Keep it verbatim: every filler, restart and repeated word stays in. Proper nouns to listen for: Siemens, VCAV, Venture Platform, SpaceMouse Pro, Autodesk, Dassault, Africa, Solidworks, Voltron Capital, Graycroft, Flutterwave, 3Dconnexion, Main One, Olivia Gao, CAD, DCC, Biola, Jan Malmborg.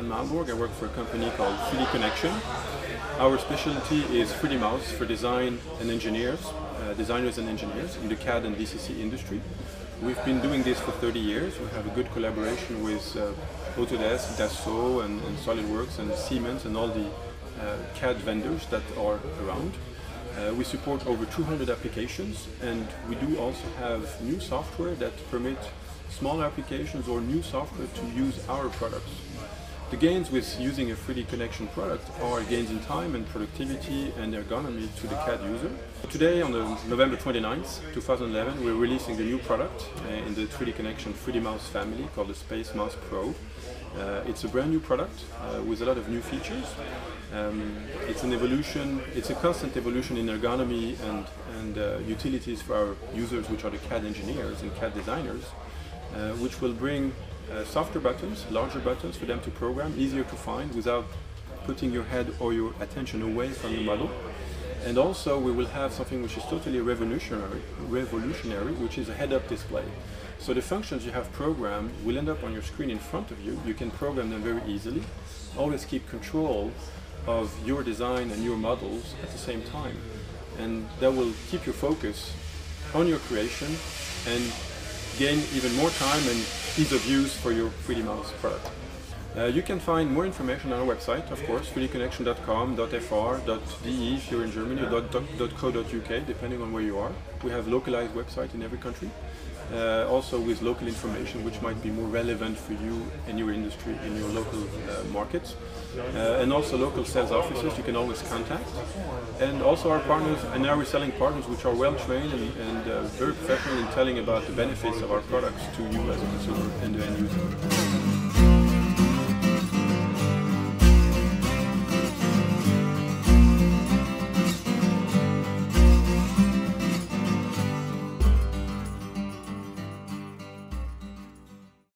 Jan Malmborg. I work for a company called three D connexion. Our specialty is three D mouse for design and engineers, uh, designers and engineers in the C A D and D C C industry. We've been doing this for thirty years. We have a good collaboration with uh, Autodesk, Dassault and, and Solidworks and Siemens and all the uh, C A D vendors that are around. Uh, we support over two hundred applications, and we do also have new software that permit small applications or new software to use our products. The gains with using a three D connexion product are gains in time and productivity and ergonomy to the C A D user. Today, on the November twenty-ninth, two thousand eleven, we're releasing the new product uh, in the three D connexion three D mouse family called the SpaceMouse Pro. Uh, it's a brand new product uh, with a lot of new features. Um, it's an evolution, it's a constant evolution in ergonomy and, and uh, utilities for our users, which are the C A D engineers and C A D designers, uh, which will bring Uh, softer buttons, larger buttons for them to program, easier to find without putting your head or your attention away from the model. And also we will have something which is totally revolutionary, revolutionary, which is a head-up display. So the functions you have programmed will end up on your screen in front of you. You can program them very easily. Always keep control of your design and your models at the same time. And that will keep your focus on your creation and gain even more time and ease of use for your three D mouse product. Uh, you can find more information on our website, of course, three D connexion dot com, .fr, .de if you're in Germany, or .co dot U K, depending on where you are. We have localized website in every country, uh, also with local information which might be more relevant for you and your industry in your local uh, markets. Uh, and also local sales officers you can always contact. And also our partners and our reselling partners, which are well trained and, and uh, very professional in telling about the benefits of our products to you as a consumer and the end user.